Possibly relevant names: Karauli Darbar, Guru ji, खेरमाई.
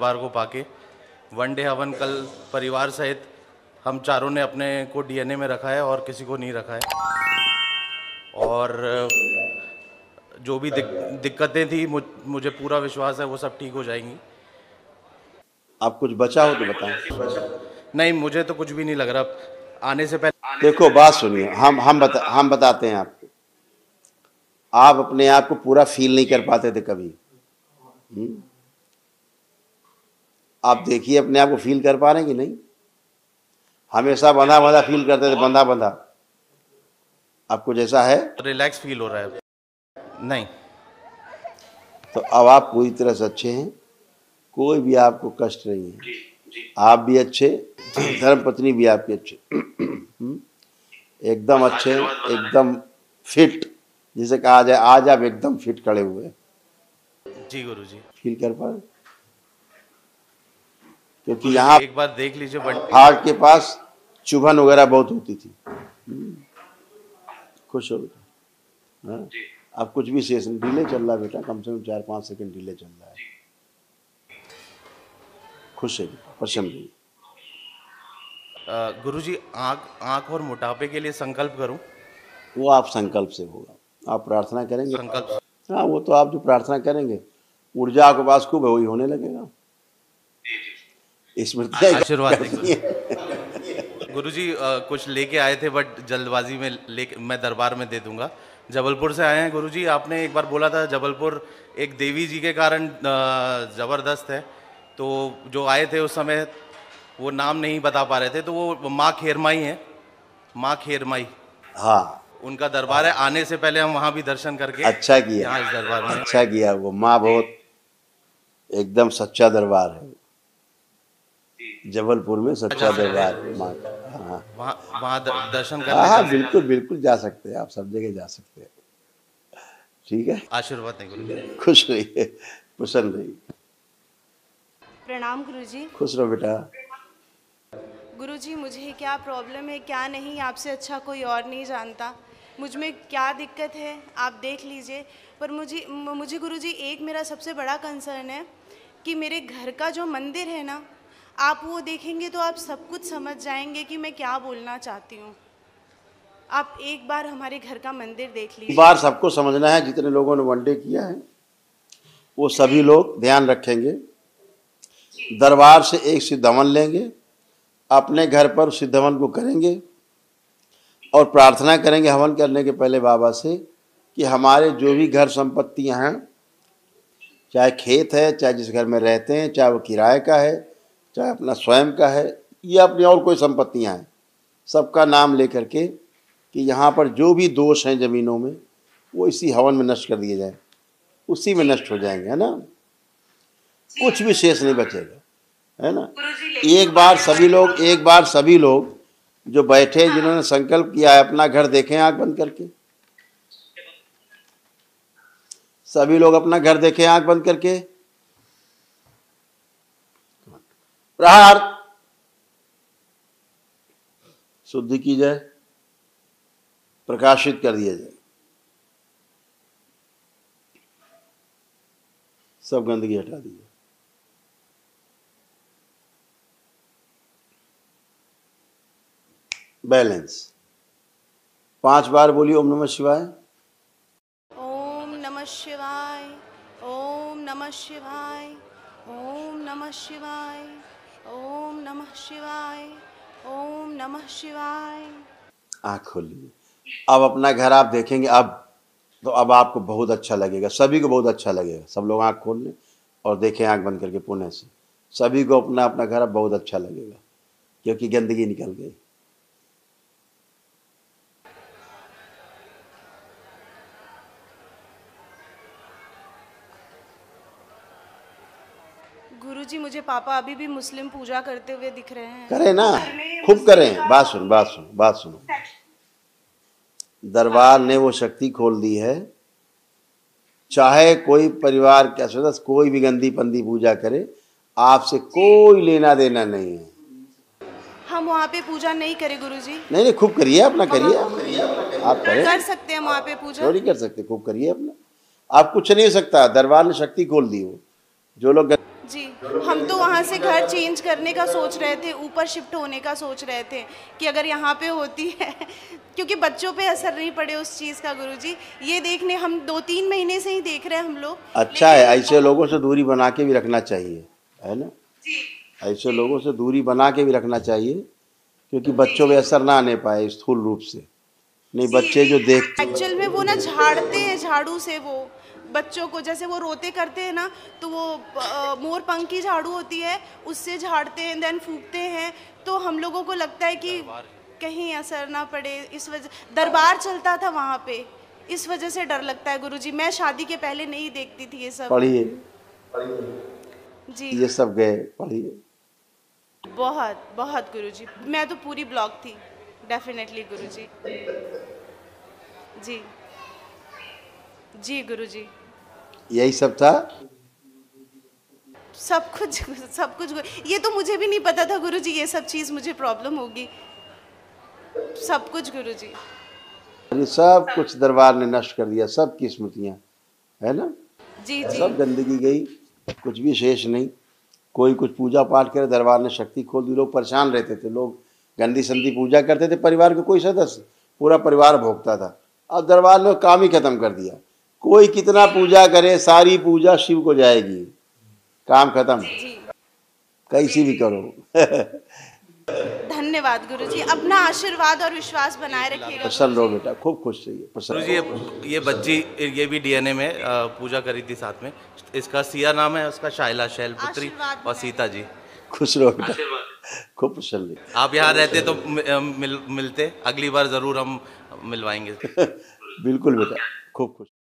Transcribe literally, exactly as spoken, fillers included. दरबार को पाके। One day हवन कल परिवार सहित हम चारों ने अपने को डीएनए में रखा है और किसी को नहीं रखा है। और जो भी दिक, दिक्कतें थी मुझ, मुझे पूरा विश्वास है वो सब ठीक हो जाएंगी। आप कुछ बचा हो तो बताएं। नहीं, मुझे तो कुछ भी नहीं लग रहा। आने से पहले देखो, बात सुनिए, हम हम बता हम बताते हैं आपको। आप अपने आप को पूरा फील नहीं कर पाते थे कभी। हुँ? आप देखिए अपने आप को फील कर पा रहे हैं कि नहीं। हमेशा बंधा बंधा फील करते थे, बंधा बंधा। आपको जैसा है रिलैक्स फील हो रहा है? नहीं, तो अब आप पूरी तरह से अच्छे हैं, कोई भी आपको कष्ट नहीं है। जी, जी। आप भी अच्छे, धर्म पत्नी भी आपकी अच्छी, एकदम अच्छे, एकदम फिट, जिसे कहा जाए आज आप एकदम फिट खड़े हुए हैं। जी गुरु जी, फील कर पा रहे, क्योंकि यहाँ एक बार देख लीजिए हार्ट के पास चुभन वगैरह बहुत होती थी। खुश हो बेटा, अब कुछ भी सेशन डिले चल रहा है बेटा, कम से कम चार पाँच सेकंड डिले चल रहा है। खुश है, प्रसन्न। गुरु जी, आँख आँख और मोटापे के लिए संकल्प करूं? वो आप संकल्प से होगा, आप प्रार्थना करेंगे संकल्प। हाँ, वो तो आप जो प्रार्थना करेंगे, ऊर्जा आपके पास खूब है, वही होने लगेगा। इसमें आशीर्वाद है। गुरु जी, आ, कुछ लेके आए थे बट जल्दबाजी में लेके मैं दरबार में दे दूंगा। जबलपुर से आए हैं गुरु जी, आपने एक बार बोला था जबलपुर एक देवी जी के कारण ज़बरदस्त है, तो जो आए थे उस समय वो नाम नहीं बता पा रहे थे, तो वो माँ खेरमाई है, माँ खेरमाई। हाँ, उनका दरबार है, आने से पहले हम वहाँ भी दर्शन करके। अच्छा किया, इस दरबार में अच्छा किया। वो माँ बहुत एकदम सच्चा दरबार है, जबलपुर में सच्चा दरबार है माँ। हाँ, वहाँ वहाँ दर्शन करने। हाँ, बिल्कुल बिल्कुल जा सकते हैं आप, सब जगह जा सकते हैं। ठीक है, आशीर्वाद है गुरु जी। खुश रहिए, प्रसन्न रहिए। प्रणाम गुरु जी। खुश रहो बेटा। गुरु जी, मुझे क्या प्रॉब्लम है क्या नहीं आपसे अच्छा कोई और नहीं जानता, मुझ में क्या दिक्कत है आप देख लीजिए। पर मुझे मुझे गुरु जी एक मेरा सबसे बड़ा कंसर्न है कि मेरे घर का जो मंदिर है ना, आप वो देखेंगे तो आप सब कुछ समझ जाएंगे कि मैं क्या बोलना चाहती हूँ। आप एक बार हमारे घर का मंदिर देख लीजिए। एक बार सबको समझना है, जितने लोगों ने वनडे किया है वो सभी लोग ध्यान रखेंगे। दरबार से एक सिद्ध हवन लेंगे, अपने घर पर सिद्ध हवन को करेंगे और प्रार्थना करेंगे हवन करने के पहले बाबा से कि हमारे जो भी घर संपत्तियां हैं, चाहे खेत है, चाहे जिस घर में रहते हैं, चाहे वो किराए का है, चाहे अपना स्वयं का है, या अपनी और कोई संपत्तियां हैं, सबका नाम लेकर के कि यहाँ पर जो भी दोष हैं ज़मीनों में वो इसी हवन में नष्ट कर दिए जाए, उसी में नष्ट हो जाएंगे, है ना। कुछ भी शेष नहीं बचेगा, है ना। एक बार सभी लोग एक बार सभी लोग जो बैठे जिन्होंने संकल्प किया है, अपना घर देखें आंख बंद करके। सभी लोग अपना घर देखें आंख बंद करके। प्रहार शुद्धि की जाए, प्रकाशित कर दिया जाए, सब गंदगी हटा दी जाए। बैलेंस पांच बार बोलिए, ओम नमः शिवाय, ओम नमः शिवाय, ओम नमः शिवाय, ओम नमः शिवाय, ओम नमः शिवाय, ओम नमः शिवाय। आँख खोलिए, अब अपना घर आप देखेंगे, अब तो अब आपको बहुत अच्छा लगेगा, सभी को बहुत अच्छा लगेगा। सब लोग आँख खोल लें और देखें आँख बंद करके पुणे से। सभी को अपना अपना घर अब बहुत अच्छा लगेगा, क्योंकि गंदगी निकल गई। गुरुजी, मुझे पापा अभी भी मुस्लिम पूजा करते हुए दिख रहे हैं। करें ना, खूब करें। बात सुन बात सुन बात सुनो दरबार ने वो शक्ति खोल दी है, चाहे कोई परिवार के सदस्य कोई भी गंदी पंदी पूजा करे, आपसे कोई लेना देना नहीं है। हम वहाँ पे पूजा नहीं करें गुरुजी। नहीं नहीं, खूब करिए, अपना करिए, आप करें। कर सकते हैं वहाँ पे पूजा? थोड़ी कर सकते, खूब करिए अपना। आप कुछ नहीं हो सकता, दरबार ने शक्ति खोल दी। वो जो लोग जी, हम तो वहाँ से घर चेंज करने का सोच रहे थे, ऊपर शिफ्ट होने का सोच रहे थे कि अगर यहाँ पे होती है, क्योंकि बच्चों पे असर नहीं पड़े उस चीज़ का। गुरु जी ये देखने हम दो तीन महीने से ही देख रहे हैं हम लोग। अच्छा है, ऐसे लोगों से दूरी बना के भी रखना चाहिए, है ना जी। ऐसे लोगों से दूरी बना के भी रखना चाहिए क्योंकि बच्चों पे असर ना आने पाए स्थूल रूप से। नहीं बच्चे जो देखते एक्चुअल में वो ना झाड़ते हैं झाड़ू से, वो बच्चों को जैसे वो रोते करते हैं ना तो वो मोर पंख की झाड़ू होती है उससे झाड़ते हैं, देन फूकते हैं। तो हम लोगों को लगता है कि कहीं असर ना पड़े, इस वजह दरबार चलता था वहाँ पे, इस वजह से डर लगता है गुरुजी। मैं शादी के पहले नहीं देखती थी ये सब। पढ़िए जी, ये सब गए पढ़िए। बहुत बहुत गुरुजी, मैं तो पूरी ब्लॉक थी डेफिनेटली गुरुजी। जी जी गुरुजी यही सब था, सब कुछ सब कुछ। ये तो मुझे भी नहीं पता था गुरुजी ये सब चीज़ मुझे प्रॉब्लम होगी, सब कुछ गुरुजी। ये सब कुछ दरबार ने नष्ट कर दिया, सब की स्मृतियाँ, है ना जी जी। सब गंदगी गई, कुछ भी शेष नहीं। कोई कुछ पूजा पाठ करे, दरबार ने शक्ति खोल दी। लोग परेशान रहते थे, लोग गंदी संदी पूजा करते थे, परिवार के कोई सदस्य पूरा परिवार भोगता था। अब दरबार ने काम ही खत्म कर दिया, कोई कितना पूजा करे सारी पूजा शिव को जाएगी, काम खत्म, कैसी भी करो। धन्यवाद गुरुजी, अपना आशीर्वाद और विश्वास बनाए रखिएगा। प्रसन्न रहो बेटा, खूब खुश रहिए। गुरुजी ये बच्ची ये भी डीएनए में पूजा करी थी साथ में, इसका सिया नाम है, उसका शायला, शैल पुत्री और सीता जी। खुश रहो बेटा, खूब प्रसन्न रहिए। आप यहाँ रहते तो मिल, मिलते, अगली बार जरूर हम मिलवाएंगे। बिल्कुल बेटा, खूब खुश।